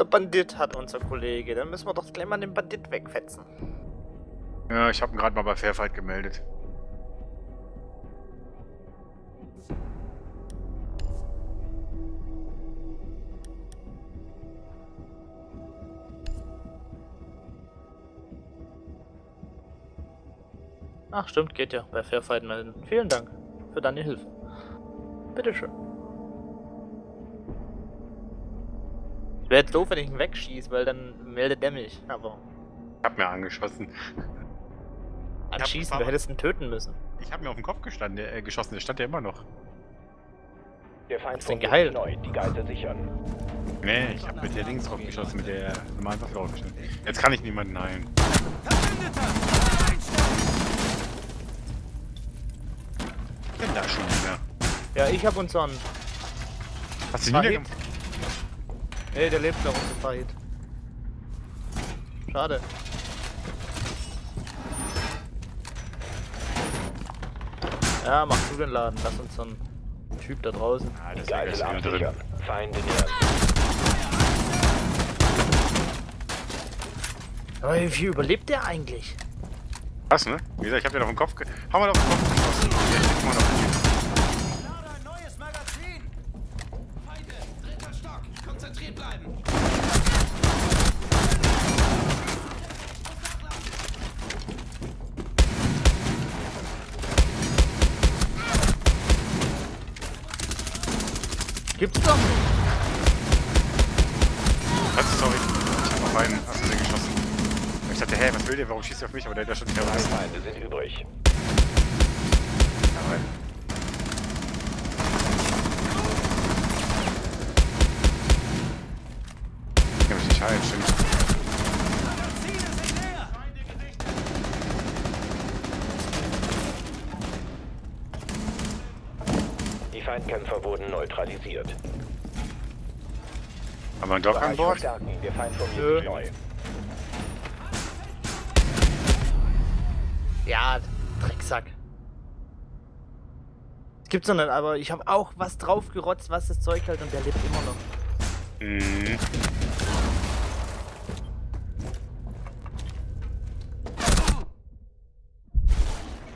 Der Bandit hat unser Kollege, dann müssen wir doch gleich mal den Bandit wegfetzen. Ja, ich habe ihn gerade mal bei Fairfight gemeldet. Ach stimmt, geht ja bei Fairfight melden. Vielen Dank für deine Hilfe. Bitteschön. Wäre jetzt doof, wenn ich ihn wegschieße, weil dann meldet er mich, aber... Ich hab mir angeschossen. Anschießen, du hättest ihn töten müssen. Ich hab mir auf den Kopf geschossen, der stand ja immer noch. Der Feind ist geheilt. Die Geister sichern. Nee, ich hab mit der Dings drauf geschossen, mit der normalen Waffe drauf geschossen. Jetzt kann ich niemanden heilen. Ich bin da schon wieder. Ja, ich hab unseren... Hast du ihn niedergemacht? Ey, der lebt noch unser Fight. Schade. Ja, mach du den Laden. Lass uns so einen Typ da draußen. Ah, das Geil, ist hier drin. Feinde hier. Aber wie überlebt der eigentlich? Was, ne? Wie gesagt, ich hab den auf den Kopf geschossen. Haben wir doch auf den Kopf geschossen. Jetzt mal auf den Kopf. Gibt's doch nicht! Was? Sorry, ich hab auf einen Assassinen geschossen. Ich dachte, hä, was will der? Warum schießt er auf mich? Aber der hat ja schon wieder was. Nein, wir sind übrig. Jawohl. Ich kann mich nicht heilen, stimmt. Die Feindkämpfer wurden neutralisiert. Haben wir einen Glock an Bord? Der Feind formiert sich neu. Ja, Drecksack. Das gibt's noch nicht, aber ich habe auch was draufgerotzt, was das Zeug hält, und der lebt immer noch. Mhm.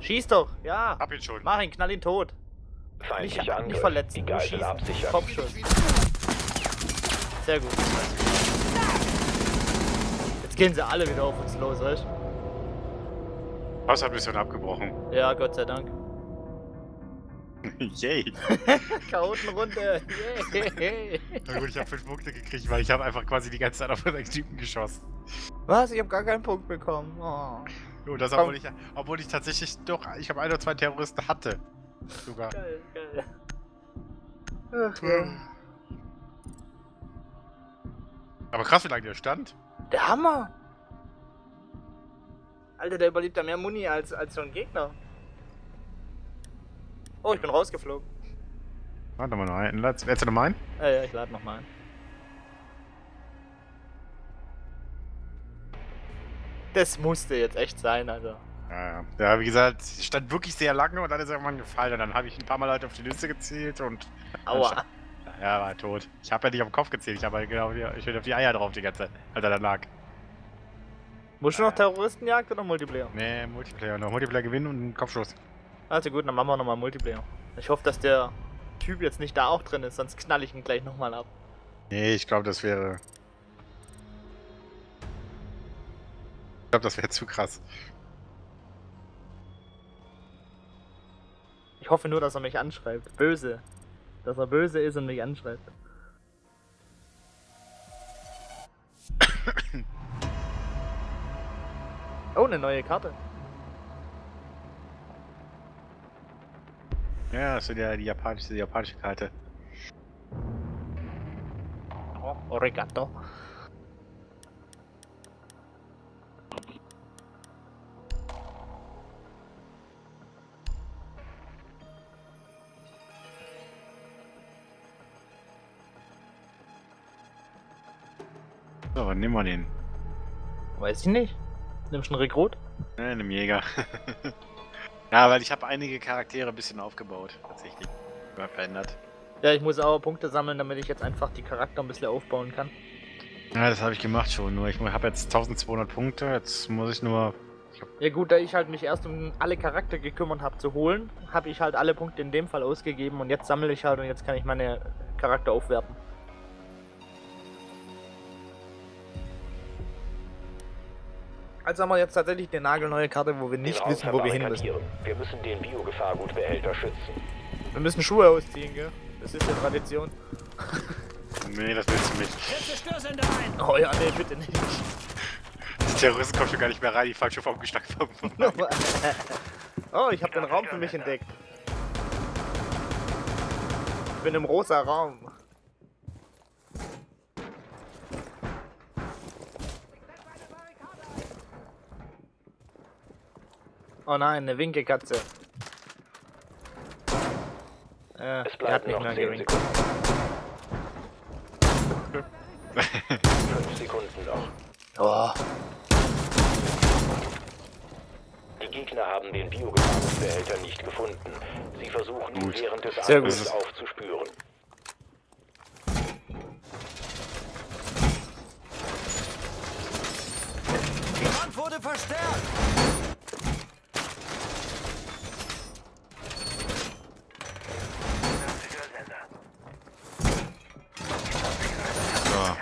Schieß doch, ja. Hab ihn schon. Mach ihn, knall ihn tot. Nicht verletzen, nur schießen. Kopfschuss. Sehr gut. Jetzt gehen sie alle wieder auf uns los, weißt du? Haus hat mich schon abgebrochen. Ja, Gott sei Dank. Yay! Chaotenrunde! Yay! Na gut, ich hab 5 Punkte gekriegt, weil ich habe einfach quasi die ganze Zeit auf den Typen geschossen. Was? Ich hab gar keinen Punkt bekommen. Oh. Jo, das obwohl ich tatsächlich doch, ich habe 1 oder 2 Terroristen hatte. Sogar. Geil, geil. Ach, ja. Aber krass, wie lange der stand. Der Hammer! Alter, der überlebt da mehr Muni als so ein Gegner. Oh, ich bin rausgeflogen. Warte mal noch einen. Lädst du noch mal einen? Ja, ich lade noch mal einen. Das musste jetzt echt sein, Alter. Ja, wie gesagt, ich stand wirklich sehr lange und dann ist irgendwann gefallen und dann habe ich ein paar Mal halt auf die Nüsse gezielt und... Aua! Ja, war tot. Ich habe ja nicht auf den Kopf gezielt, ich habe halt genau auf die Eier drauf die ganze Zeit, als er dann lag. Musst du noch Terroristenjagd oder Multiplayer? Nee, Multiplayer. Noch Multiplayer gewinnen und einen Kopfschuss. Also gut, dann machen wir nochmal Multiplayer. Ich hoffe, dass der Typ jetzt nicht da auch drin ist, sonst knall ich ihn gleich nochmal ab. Nee, ich glaube, das wäre... Ich glaube, das wäre zu krass. Ich hoffe nur, dass er mich anschreibt. Böse. Dass er böse ist und mich anschreibt. Oh, eine neue Karte. Ja, das ist ja die japanische Karte. Oh, arigato. So, dann nehmen wir den. Weiß ich nicht. Nimmst du einen Rekrut? Ne, nimm Jäger. Ja, weil ich habe einige Charaktere ein bisschen aufgebaut. Tatsächlich. Verändert. Ja, ich muss auch Punkte sammeln, damit ich jetzt einfach die Charakter ein bisschen aufbauen kann. Ja, das habe ich gemacht schon, nur ich habe jetzt 1200 Punkte, jetzt muss ich nur... Ja gut, da ich halt mich erst um alle Charakter gekümmert habe zu holen, habe ich halt alle Punkte in dem Fall ausgegeben und jetzt sammle ich halt und jetzt kann ich meine Charakter aufwerten. Also haben wir jetzt tatsächlich eine nagelneue Karte, wo wir nicht wissen, wo wir hin müssen. Wir müssen den Biogefahrgutbehälter schützen. Wir müssen Schuhe ausziehen, gell? Das ist ja Tradition. Nee, das willst du nicht. Oh ja, nee, bitte nicht. Die Terroristen kommen schon gar nicht mehr rein, die fallen schon vom Geschlag vom Oh, ich habe den Raum für mich entdeckt. Ich bin im rosa Raum. Oh nein, eine Winkelkatze. Ja, es bleibt noch 10 Sekunden. 5 Sekunden noch. Oh. Die Gegner haben den Biogefahrgutbehälter nicht gefunden. Sie versuchen ihn während des Angriffs aufzuspüren. Die Wand wurde verstärkt!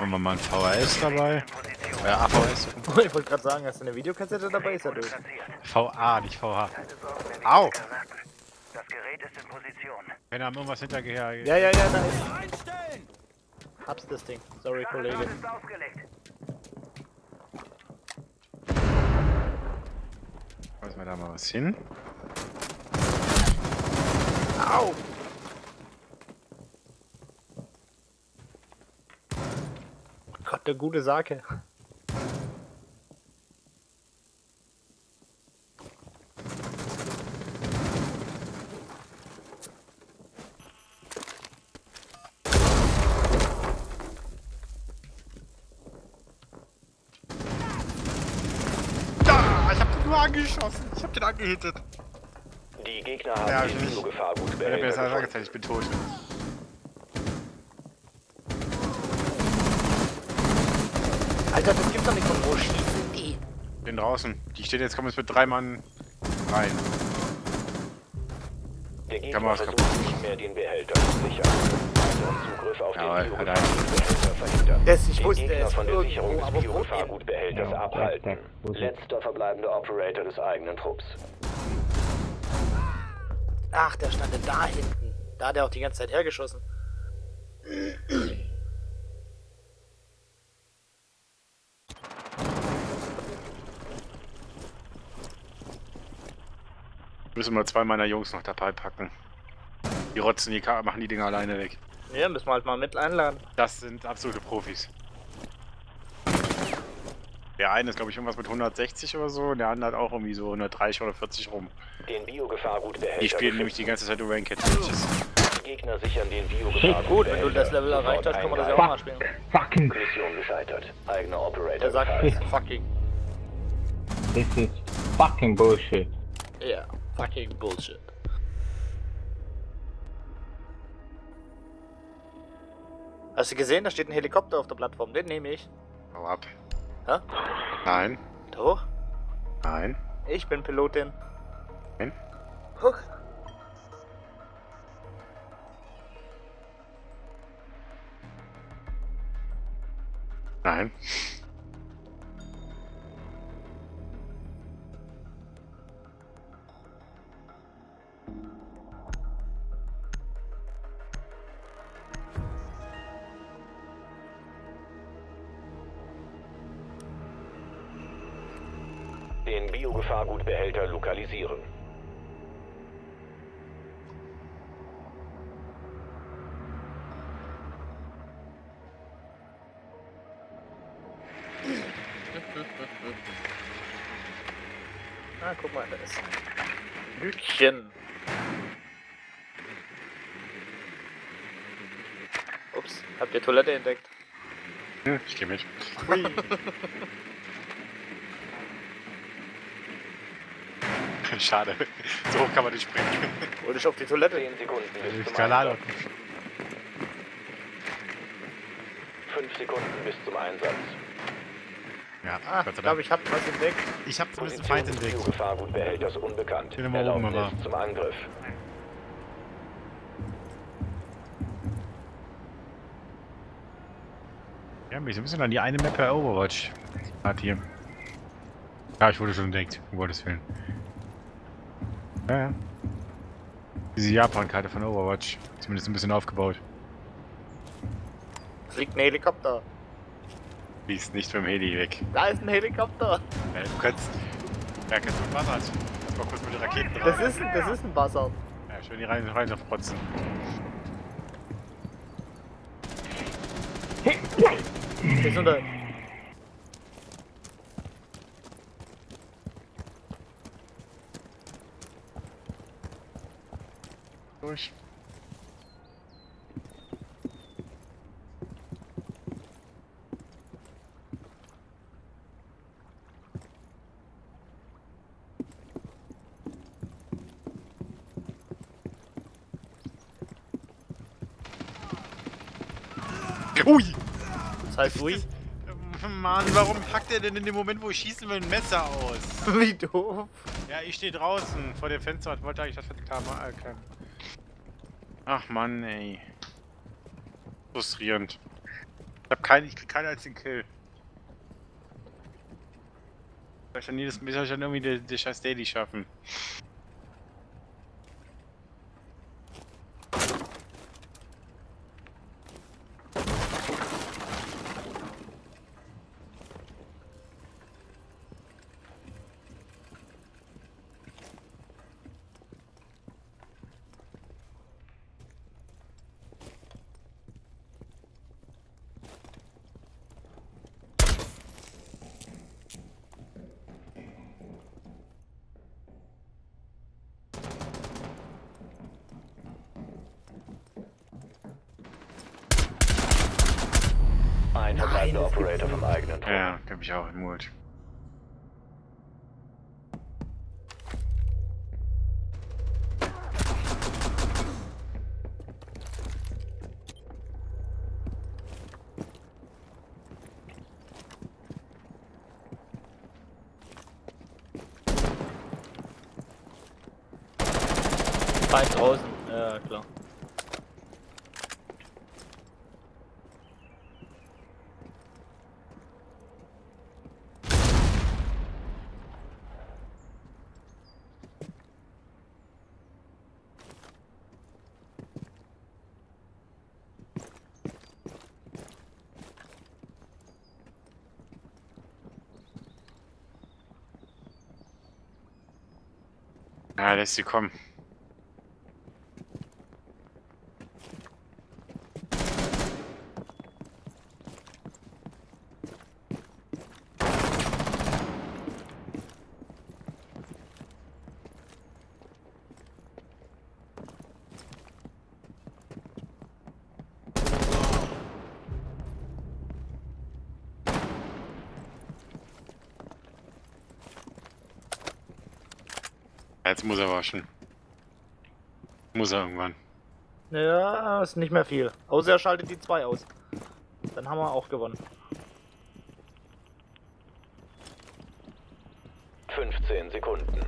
Haben wir mal ein VHS dabei? Ja, AVS. Ich wollte gerade sagen, hast du eine Videokassette dabei? Ist ja durch. VA, nicht VH. Au! Das Gerät ist in Position. Wenn da irgendwas hinterher. Ja, da ist. Hab's das Ding. Sorry, Kollege. Lass mir da mal was hin. Au! Der gute Sake. Da, ich hab den nur angeschossen. Ich hab den angehittet. Die Gegner haben die Biogefahrgutbehälter. Ich hab mir das einfach angezeigt, ich bin tot. Alter, das gibt's doch nicht von wo schießen die. Bin draußen. Die steht jetzt, kommen jetzt mit 3 Mann rein. Der Gegner versucht nicht mehr den Behälter zu sichern. Den Zugriff auf den Biogefahrgutbehälter verhindern. Ich wusste, Gegner von der Sicherung des Biogefahrgutbehälters abhalten. Letzter verbleibender Operator des eigenen Trupps. Ach, der stand da hinten. Da hat er auch die ganze Zeit hergeschossen. Müssen wir 2 meiner Jungs noch dabei packen. Die rotzen die Karten, machen die Dinger alleine weg. Ja, müssen wir halt mal mit einladen. Das sind absolute Profis. Der eine ist, glaube ich, irgendwas mit 160 oder so, und der andere hat auch irgendwie so 130 oder 40 rum. Den Biogefahrgutbehälter. Die spielen nämlich die ganze Zeit über Ranked Matches. Die Gegner sichern den Biogefahrgutbehälter. Gut, wenn du das Level erreicht hast, kann man das ja auch mal spielen. Fucking. Mission gescheitert. Eigener Operator. Der sagt fucking. This is fucking bullshit. Ja. Yeah. Fucking Bullshit. Hast du gesehen, da steht ein Helikopter auf der Plattform, den nehme ich. Hau ab. Hä? Nein. Doch? Nein. Ich bin Pilotin. Nein. Huch. Nein. Den Biogefahrgutbehälter lokalisieren. Ah, guck mal, da ist ein Lütchen. Ups, habt ihr Toilette entdeckt? Hm, ich geh mit. Schade, so hoch kann man nicht springen. Hol dich auf die Toilette. 10 Sekunden. 5 Sekunden bis zum Einsatz. Ja, ich glaube, ich habe was entdeckt. Ich habe zumindest einen Feind entdeckt. Biogefahrgutbehälter ist unbekannt. Wir laufen jetzt zum Angriff. Ja, mich so ein bisschen an die eine Map bei Overwatch. Hat hier. Ja, ich wurde schon entdeckt. Um Gottes Willen. Ja, ja. Diese Japan-Karte von Overwatch. Zumindest ein bisschen aufgebaut. Fliegt ein Helikopter. Fließt nicht vom Heli weg. Da ist ein Helikopter. Ja, du kannst. Ja, kannst du Buzzard. Kannst mal kurz mit den Raketen rein. Das ist ein Buzzard. Ja, schön die rein auf Protzen. Ist unter. Durch. Ui! Das heißt ui? Mann, warum packt er denn in dem Moment, wo ich schießen will, ein Messer aus? Wie doof! Ja, ich stehe draußen vor dem Fenster und wollte eigentlich das Fenster erkennen. Ach Mann, ey. Frustrierend. Ich krieg keinen einzigen Kill. Vielleicht dann jedes Mal schon irgendwie den scheiß Daily schaffen. Nein, Operator vom eigenen Tor. Ja, kann mich auch in Mut. Weit draußen, ja klar. Ja, lässt sie kommen. Jetzt muss er waschen. Muss er irgendwann. Ja, ist nicht mehr viel. Außer er schaltet die 2 aus. Dann haben wir auch gewonnen. 15 Sekunden.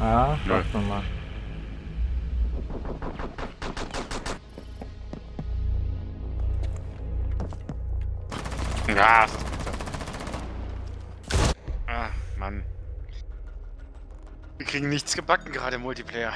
Ja, läuft nochmal. Ja, das ist gut. Ah, Mann. Wir kriegen nichts gebacken gerade im Multiplayer.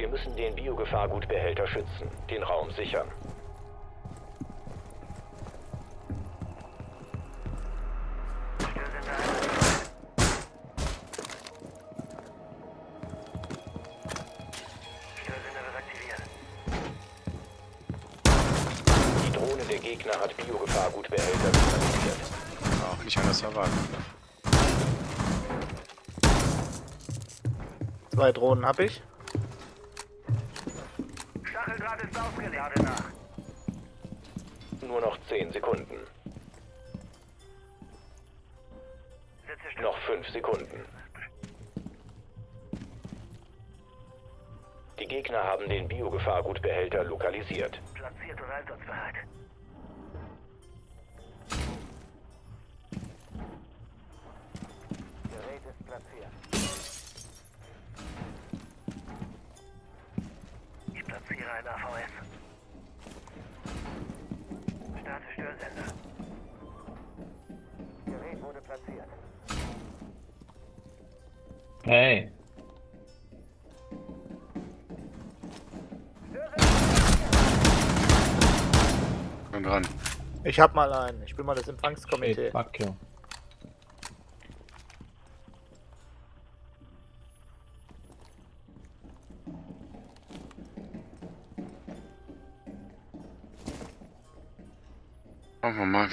Wir müssen den Biogefahrgutbehälter schützen, den Raum sichern. Gegner hat Biogefahrgutbehälter kontaktiert. War auch nicht anders erwartet. 2 Drohnen hab ich. Stacheldraht ist aufgeladen. Nur noch 10 Sekunden. Noch 5 Sekunden. Die Gegner haben den Biogefahrgutbehälter lokalisiert. Platziert und einsatzbereit. Gerät ist platziert. Ich platziere ein AVS. Starte Störsender. Gerät wurde platziert. Hey. Dran. Ich hab mal einen. Ich bin mal das Empfangskomitee. Fuck you. Oh Mann.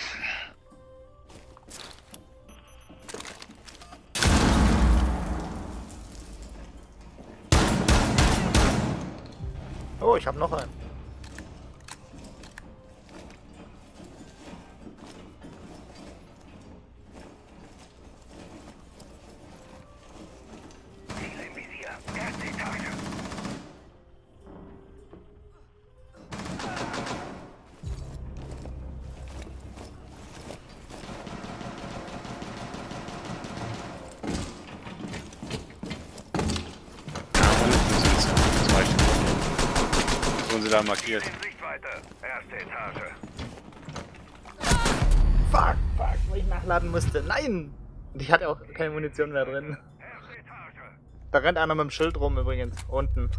Oh, ich hab noch einen. Da markiert. Erste Etage. Fuck, fuck, wo ich nachladen musste. Nein! Und ich hatte auch keine Munition mehr drin. Da rennt einer mit dem Schild rum übrigens. Unten.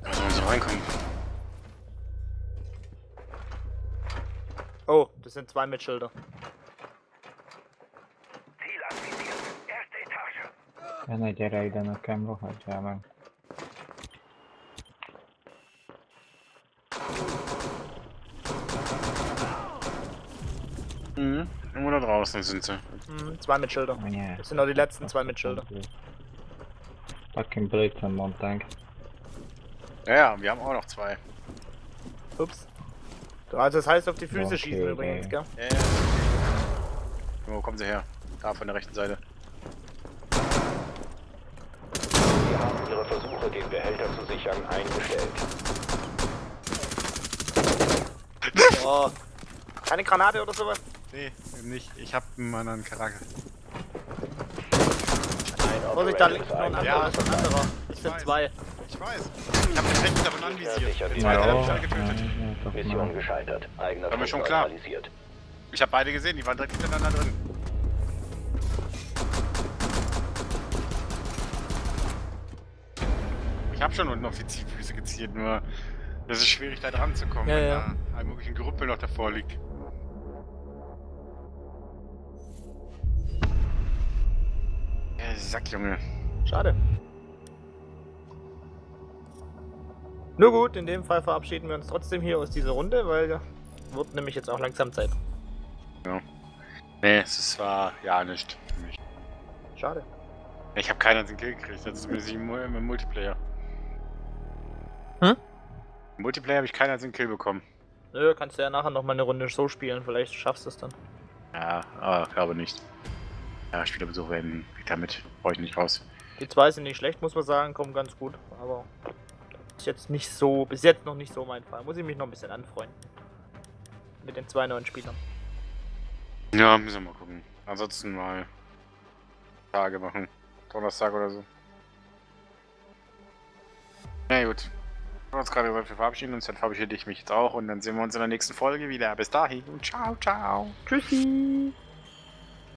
Da sollen sie reinkommen. Oh, das sind 2 mit Schilder. Ziel aktiviert. Erste Etage. Mhm, irgendwo da draußen sind sie. Mhm, 2 mit Schilder. Oh, yeah. Das sind noch die letzten 2 mit Schilder. Fucking Blitz am Montag. Ja, wir haben auch noch 2. Ups. Also das heißt auf die Füße okay, schießen okay. Übrigens, gell? Ja, ja. Wo kommen sie her? Da von der rechten Seite. Wir haben ihre Versuche, den Behälter zu sichern, eingestellt. Oh. Keine Granate oder sowas? Nee, eben nicht. Ich hab einen anderen Charakter. Muss ich da links noch ein anderer? Ja, ist ein anderer. Ich sind 2. Ich weiß. Ich hab den rechten davon anvisiert. Den zweiten hab ich alle getötet. Ja, Mission gescheitert. Eigener War mir schon klar. Ich hab beide gesehen, die waren direkt hintereinander drin. Ich hab schon unten auf die Zielfüße gezielt, nur das ist schwierig da dran zu kommen, ja, wenn ja. Da ein möglicher Gerümpel noch davor liegt. Sack, Junge. Schade. Nur gut, in dem Fall verabschieden wir uns trotzdem hier aus dieser Runde, weil wird nämlich jetzt auch langsam Zeit. Ja. Nee, es war ja nicht für mich. Schade. Ich habe keinen einzigen Kill gekriegt, jetzt zumindest nicht im Multiplayer. Hm? Im Multiplayer habe ich keinen einzigen Kill bekommen. Nö, kannst du ja nachher nochmal eine Runde so spielen, vielleicht schaffst du es dann. Ja, aber ich glaube nicht. Ja, Spielerbesuch werden, damit brauche ich nicht raus. Die 2 sind nicht schlecht, muss man sagen, kommen ganz gut, aber ist jetzt nicht so, bis jetzt noch nicht so mein Fall. Muss ich mich noch ein bisschen anfreunden. Mit den 2 neuen Spielern. Ja, müssen wir mal gucken. Ansonsten mal Tage machen. Donnerstag oder so. Na gut. Wir haben uns gerade gesagt, wir verabschieden uns, dann verabschiede ich mich jetzt auch und dann sehen wir uns in der nächsten Folge wieder. Bis dahin und ciao, ciao. Tschüssi.